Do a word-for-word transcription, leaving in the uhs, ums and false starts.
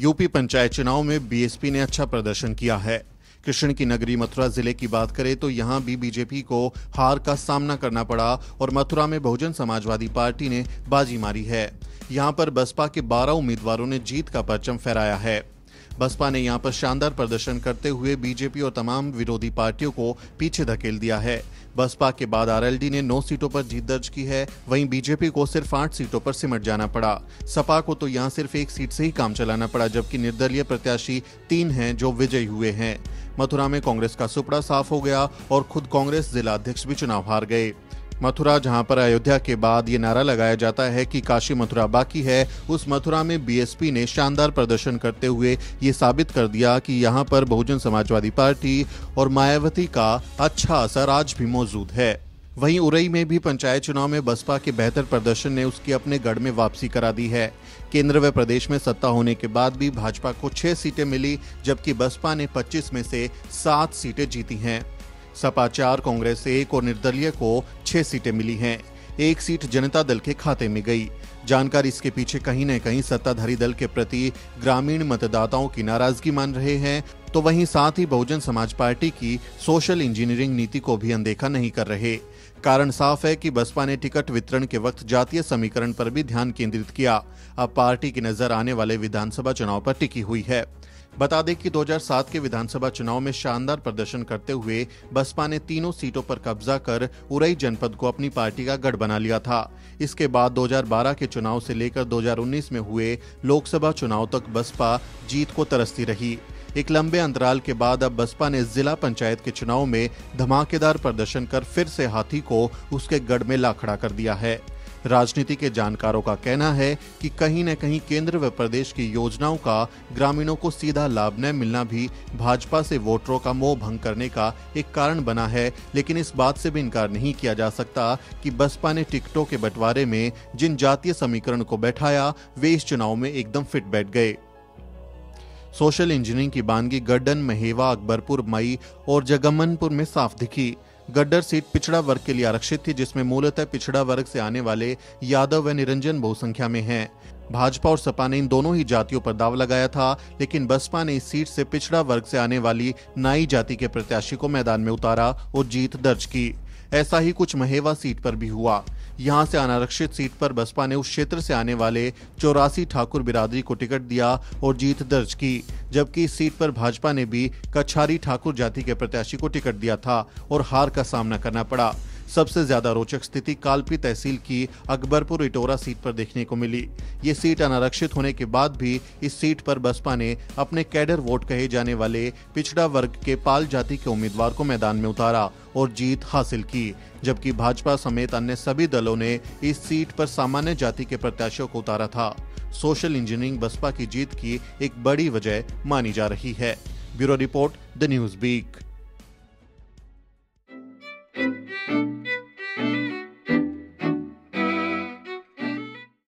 UP panchayat चुनाव में BSP ने अच्छा प्रदर्शन किया है। कृष्ण की नगरी मथुरा जिले की बात करें तो यहां भी बीजेपी को हार का सामना करना पड़ा और मथुरा में बहुजन समाजवादी पार्टी ने बाजी मारी है। यहां पर बसपा के बारह उम्मीदवारों ने जीत का परचम फहराया है। बसपा ने यहां पर शानदार प्रदर्शन करते हुए बीजेपी और तमाम विरोधी पार्टियों को पीछे धकेल दिया है। बसपा के बाद आरएलडी ने नौ सीटों पर जीत दर्ज की है, वहीं बीजेपी को सिर्फ आठ सीटों पर सिमट जाना पड़ा। सपा को तो यहां सिर्फ एक सीट से ही काम चलाना पड़ा, जबकि निर्दलीय प्रत्याशी तीन हैं जो विजयी हुए हैं। मथुरा में कांग्रेस का सुपड़ा साफ हो गया और खुद कांग्रेस जिलाध्यक्ष भी चुनाव हार गए। मथुरा जहां पर अयोध्या के बाद ये नारा लगाया जाता है कि काशी मथुरा बाकी है, उस मथुरा में बीएसपी ने शानदार प्रदर्शन करते हुए ये साबित कर दिया कि यहां पर बहुजन समाजवादी पार्टी और मायावती का अच्छा असर आज भी मौजूद है। वहीं उरई में भी पंचायत चुनाव में बसपा के बेहतर प्रदर्शन ने उसकी अपने गढ़ में वापसी करा दी है। केंद्र व प्रदेश में सत्ता होने के बाद भी भाजपा को छह सीटें मिली, जबकि बसपा ने पच्चीस में से सात सीटें जीती हैं। सपा चार, कांग्रेस एक और निर्दलीय को छह सीटें मिली हैं। एक सीट जनता दल के खाते में गई। जानकारी इसके पीछे कहीं न कहीं सत्ताधारी दल के प्रति ग्रामीण मतदाताओं की नाराजगी मान रहे हैं, तो वहीं साथ ही बहुजन समाज पार्टी की सोशल इंजीनियरिंग नीति को भी अनदेखा नहीं कर रहे। कारण साफ है कि बसपा ने टिकट वितरण के वक्त जातीय समीकरण पर भी ध्यान केंद्रित किया। अब पार्टी की नजर आने वाले विधानसभा चुनाव पर टिकी हुई है। बता दें कि दो हज़ार सात के विधानसभा चुनाव में शानदार प्रदर्शन करते हुए बसपा ने तीनों सीटों पर कब्जा कर उरई जनपद को अपनी पार्टी का गढ़ बना लिया था। इसके बाद दो हज़ार बारह के चुनाव से लेकर दो हज़ार उन्नीस में हुए लोकसभा चुनाव तक बसपा जीत को तरसती रही। एक लंबे अंतराल के बाद अब बसपा ने जिला पंचायत के चुनाव में धमाकेदार प्रदर्शन कर फिर से हाथी को उसके गढ़ में ला खड़ा कर दिया है। राजनीति के जानकारों का कहना है कि कहीं न कहीं केंद्र व प्रदेश की योजनाओं का ग्रामीणों को सीधा लाभ न मिलना भी भाजपा से वोटरों का मोह भंग करने का एक कारण बना है। लेकिन इस बात से भी इनकार नहीं किया जा सकता कि बसपा ने टिकटों के बंटवारे में जिन जातीय समीकरण को बैठाया, वे इस चुनाव में एकदम फिट बैठ गए। सोशल इंजीनियरिंग की बानगी गड्ढन, महेवा, अकबरपुर, मई और जगमनपुर में साफ दिखी। गड्डर सीट पिछड़ा वर्ग के लिए आरक्षित थी, जिसमें मूलतः पिछड़ा वर्ग से आने वाले यादव व निरंजन बहुसंख्या में हैं। भाजपा और सपा ने इन दोनों ही जातियों पर दाव लगाया था, लेकिन बसपा ने इस सीट से पिछड़ा वर्ग से आने वाली नाई जाति के प्रत्याशी को मैदान में उतारा और जीत दर्ज की। ऐसा ही कुछ महेवा सीट पर भी हुआ। यहाँ से अनारक्षित सीट पर बसपा ने उस क्षेत्र से आने वाले चौरासी ठाकुर बिरादरी को टिकट दिया और जीत दर्ज की, जबकि इस सीट पर भाजपा ने भी कछारी ठाकुर जाति के प्रत्याशी को टिकट दिया था और हार का सामना करना पड़ा। सबसे ज्यादा रोचक स्थिति कालपी तहसील की अकबरपुर इटोरा सीट पर देखने को मिली। ये सीट अनारक्षित होने के बाद भी इस सीट पर बसपा ने अपने कैडर वोट कहे जाने वाले पिछड़ा वर्ग के पाल जाति के उम्मीदवार को मैदान में उतारा और जीत हासिल की, जबकि भाजपा समेत अन्य सभी दलों ने इस सीट पर सामान्य जाति के प्रत्याशियों को उतारा था। सोशल इंजीनियरिंग बसपा की जीत की एक बड़ी वजह मानी जा रही है। Bureau report, the news beak.